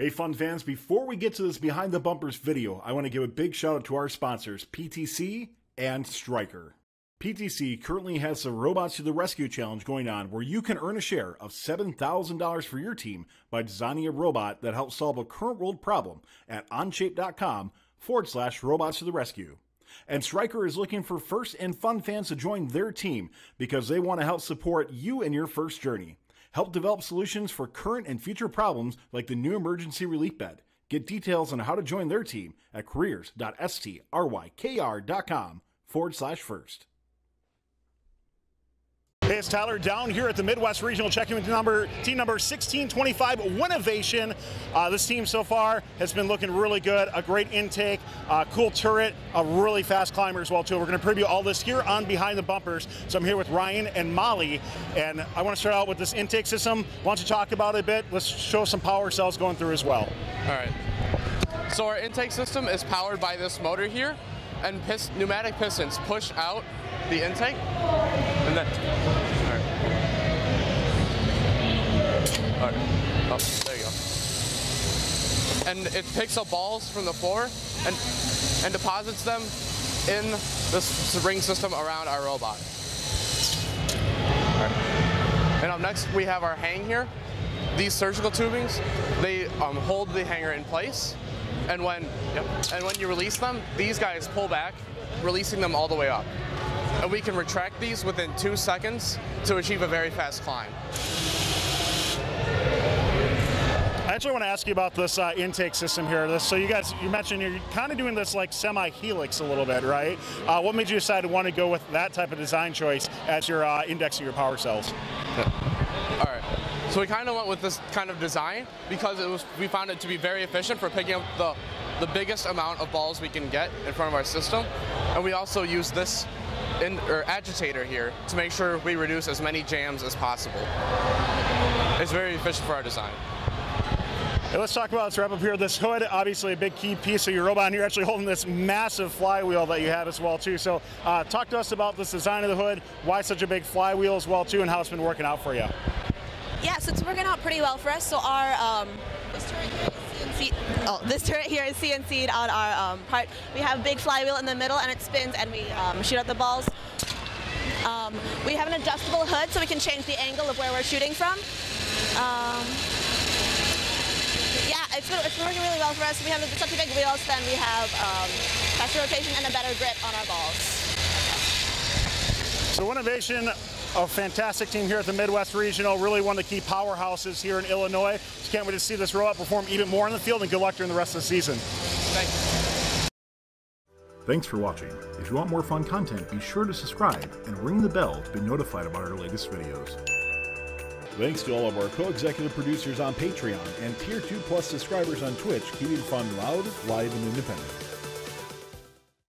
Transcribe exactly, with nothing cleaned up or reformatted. Hey fun fans, before we get to this behind the bumpers video, I want to give a big shout out to our sponsors, P T C and Stryker. P T C currently has the Robots to the Rescue challenge going on where you can earn a share of seven thousand dollars for your team by designing a robot that helps solve a current world problem at onshape.com forward slash robots to the rescue. And Stryker is looking for first and fun fans to join their team because they want to help support you in your first journey. Help develop solutions for current and future problems like the new emergency relief bed. Get details on how to join their team at careers.strykr.com forward slash first. Hey, it's Tyler down here at the Midwest Regional, checking with number, team number sixteen twenty-five, Winnovation. Uh, this team so far has been looking really good. A great intake, a cool turret, a really fast climber as well, too. We're going to preview all this here on Behind the Bumpers. So I'm here with Ryan and Molly, and I want to start out with this intake system. Why don't you talk about it a bit? Let's show some power cells going through as well. All right. So our intake system is powered by this motor here, and pist pneumatic pistons push out the intake, and then, all right, all right, oh, there you go. And it picks up balls from the floor and, and deposits them in this ring system around our robot. All right. And up next, we have our hang here. These surgical tubings, they um, hold the hanger in place. And when, yep, and when you release them, these guys pull back, releasing them all the way up. And we can retract these within two seconds to achieve a very fast climb. I actually want to ask you about this uh, intake system here. This, so you guys, you mentioned you're kind of doing this like semi-helix a little bit, right? Uh, what made you decide to want to go with that type of design choice as your uh, indexing your power cells? Yeah. All right. So we kind of went with this kind of design because it was, we found it to be very efficient for picking up the, the biggest amount of balls we can get in front of our system. And we also use this in, or agitator here to make sure we reduce as many jams as possible. It's very efficient for our design. Hey, let's talk about, let's wrap up here, this hood, obviously a big key piece of your robot, and you're actually holding this massive flywheel that you have as well too. So uh, talk to us about this design of the hood, why such a big flywheel as well too, and how it's been working out for you. Yeah, so it's working out pretty well for us. So our um, this turret here is C N C'd. Oh, this turret here is C N C'd on our um, part. We have a big flywheel in the middle, and it spins, and we um, shoot out the balls. Um, we have an adjustable hood, so we can change the angle of where we're shooting from. Um, yeah, it's been, it's been working really well for us. We have such a big wheel, so then we have um, faster rotation and a better grip on our balls. So Winnovation, a fantastic team here at the Midwest Regional, really one of the key powerhouses here in Illinois. Just can't wait to see this robot perform even more on the field, and good luck during the rest of the season. Thanks. Thanks for watching. If you want more fun content, be sure to subscribe and ring the bell to be notified about our latest videos. Thanks to all of our co-executive producers on Patreon and Tier two Plus subscribers on Twitch, keeping fun loud, live, and independent.